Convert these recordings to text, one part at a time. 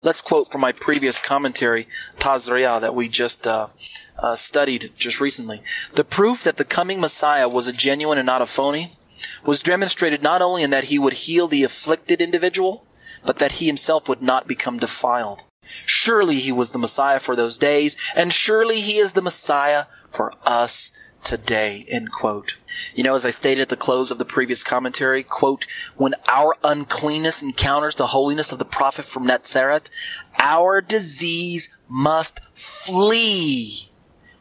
Let's quote from my previous commentary, Tazriah, that we just studied just recently. The proof that the coming Messiah was a genuine and not a phony was demonstrated not only in that he would heal the afflicted individual, but that he himself would not become defiled. Surely he was the Messiah for those days, and surely he is the Messiah for us today, end quote. You know, as I stated at the close of the previous commentary, quote, when our uncleanness encounters the holiness of the prophet from Netzeret, our disease must flee.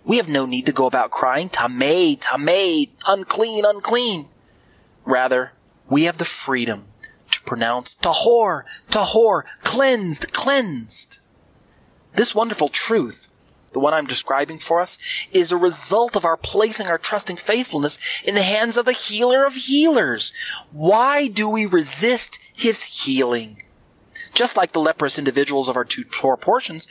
We have no need to go about crying, tamay, tamay, unclean, unclean. Rather, we have the freedom to pronounce tahor, tahor, cleansed, cleansed. This wonderful truth, the one I'm describing for us, is a result of our placing our trusting faithfulness in the hands of the healer of healers. Why do we resist his healing? Just like the leprous individuals of our two Torah portions,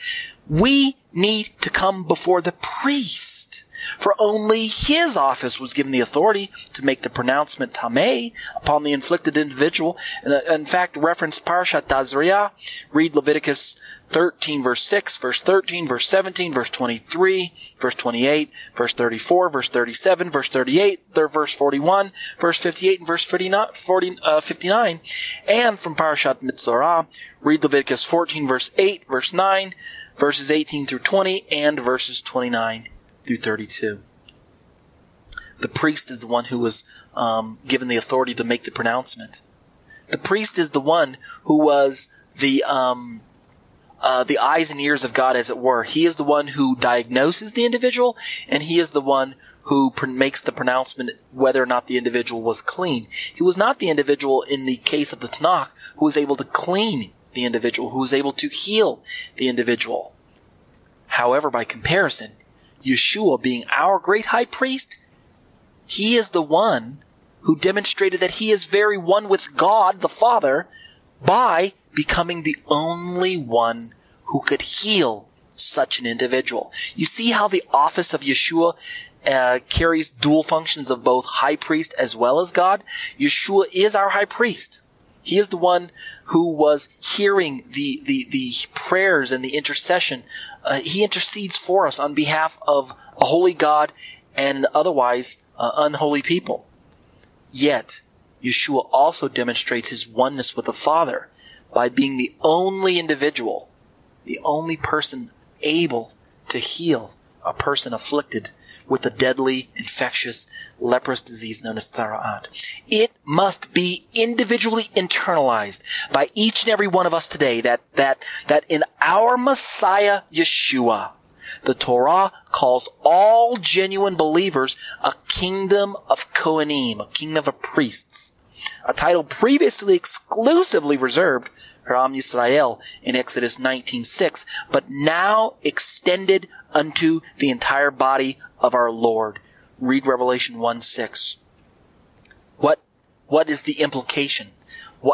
we need to come before the priest, for only his office was given the authority to make the pronouncement tamei upon the inflicted individual. And in fact, reference Parashat Tazriah, read Leviticus 13, verse 6, verse 13, verse 17, verse 23, verse 28, verse 34, verse 37, verse 38, verse 41, verse 58, and verse 59. And from Parashat M'tzora, read Leviticus 14, verse 8, verse 9, verses 18 through 20, and verses 29 through 32. The priest is the one who was given the authority to make the pronouncement. The priest is the one who was the eyes and ears of God, as it were. He is the one who diagnoses the individual, and he is the one who makes the pronouncement whether or not the individual was clean. He was not the individual in the case of the Tanakh who was able to clean the individual, who was able to heal the individual. However, by comparison, Yeshua, being our great high priest, he is the one who demonstrated that he is very one with God the Father by becoming the only one who could heal such an individual. You see how the office of Yeshua carries dual functions of both high priest as well as God? Yeshua is our high priest. He is the one who was hearing the prayers and the intercession. He intercedes for us on behalf of a holy God and otherwise unholy people. Yet, Yeshua also demonstrates his oneness with the Father by being the only individual, the only person able to heal a person afflicted with the deadly, infectious, leprous disease known as Tzara'at. It must be individually internalized by each and every one of us today that in our Messiah, Yeshua, the Torah calls all genuine believers a kingdom of Kohanim, a kingdom of priests, a title previously exclusively reserved for Haram Yisrael in Exodus 19:6, but now extended unto the entire body of our Lord. Read Revelation 1:6. What is the implication?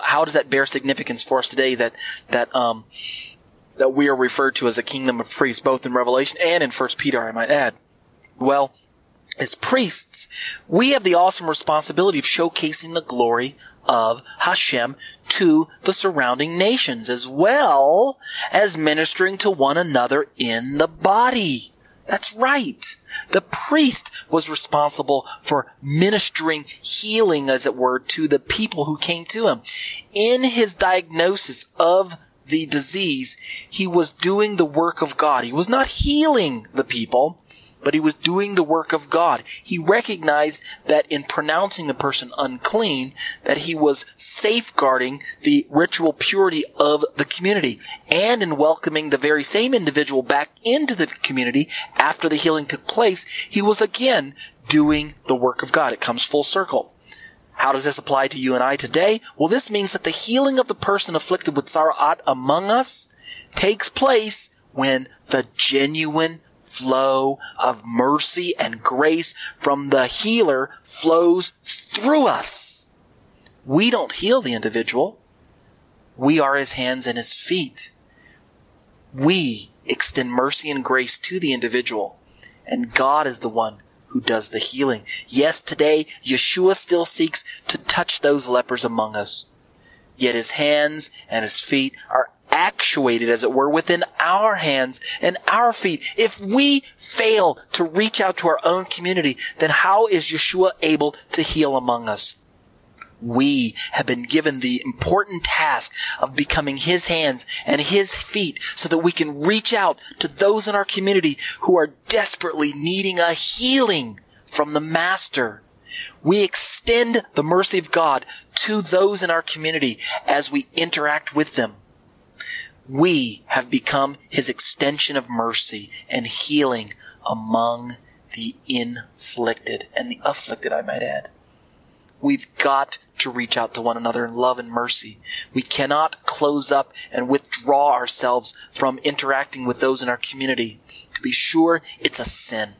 How does that bear significance for us today that we are referred to as a kingdom of priests, both in Revelation and in 1 Peter, I might add? Well, as priests, we have the awesome responsibility of showcasing the glory of Hashem to the surrounding nations, as well as ministering to one another in the body. That's right. The priest was responsible for ministering healing, as it were, to the people who came to him. In his diagnosis of the disease, he was doing the work of God. He was not healing the people, but he was doing the work of God. He recognized that in pronouncing the person unclean, that he was safeguarding the ritual purity of the community, and in welcoming the very same individual back into the community after the healing took place, he was again doing the work of God. It comes full circle. How does this apply to you and I today? Well, this means that the healing of the person afflicted with Tzara'at among us takes place when the genuine flow of mercy and grace from the healer flows through us. We don't heal the individual. We are his hands and his feet. We extend mercy and grace to the individual, and God is the one who does the healing. Yes, today Yeshua still seeks to touch those lepers among us, yet his hands and his feet are actuated, as it were, within our hands and our feet. If we fail to reach out to our own community, then how is Yeshua able to heal among us? We have been given the important task of becoming His hands and His feet so that we can reach out to those in our community who are desperately needing a healing from the Master. We extend the mercy of God to those in our community as we interact with them. We have become His extension of mercy and healing among the inflicted and the afflicted, I might add. We've got to reach out to one another in love and mercy. We cannot close up and withdraw ourselves from interacting with those in our community. To be sure, it's a sin.